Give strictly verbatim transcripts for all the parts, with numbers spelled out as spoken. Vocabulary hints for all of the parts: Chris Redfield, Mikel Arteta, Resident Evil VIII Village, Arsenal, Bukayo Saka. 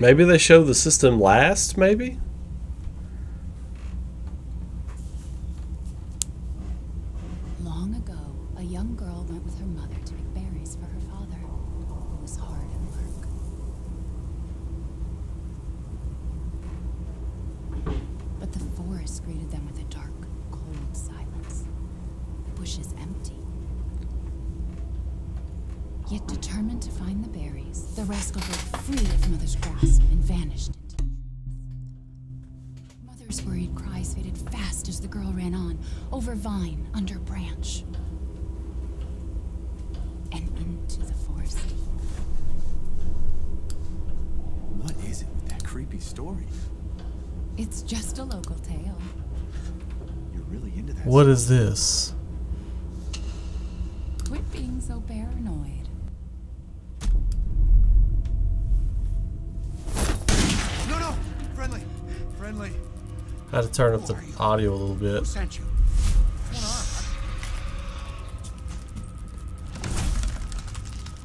Maybe they show the system last, maybe? Long ago, a young girl went with her mother to pick berries for her father, who was hard at work. But the forest greeted them with a dark, cold silence. The bushes empty. Yet determined to find the berries, the rascal broke free of Mother's grasp and vanished. Mother's worried cries faded fast as the girl ran on, over vine, under branch, and into the forest. What is it with that creepy story? It's just a local tale. You're really into that. What story. Is this? Quit being so paranoid. I had to turn up the audio a little bit. Who sent you?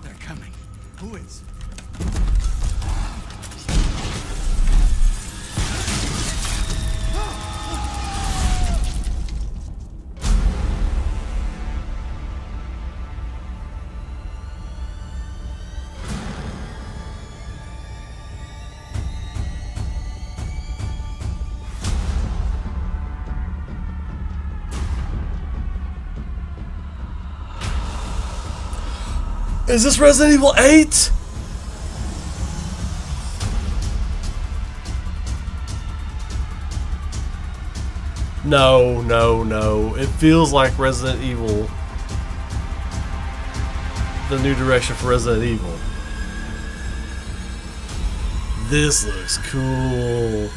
They're coming. Who is? Is this Resident Evil eight? No, no, no. It feels like Resident Evil. The new direction for Resident Evil. This looks cool.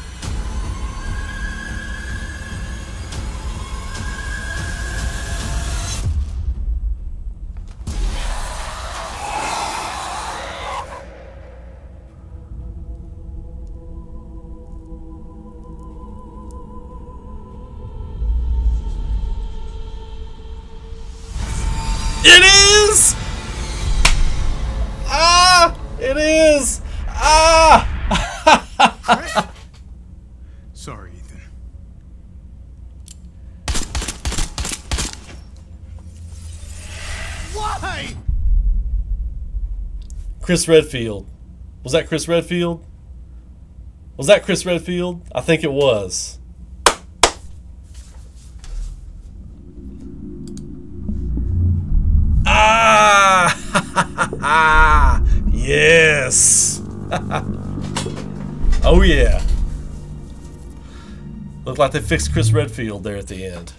It is! Ah! It is! Ah! Sorry, Ethan. Why? Chris Redfield. Was that Chris Redfield? Was that Chris Redfield? I think it was. Ah, yes. Oh yeah. Looked like they fixed Chris Redfield there at the end.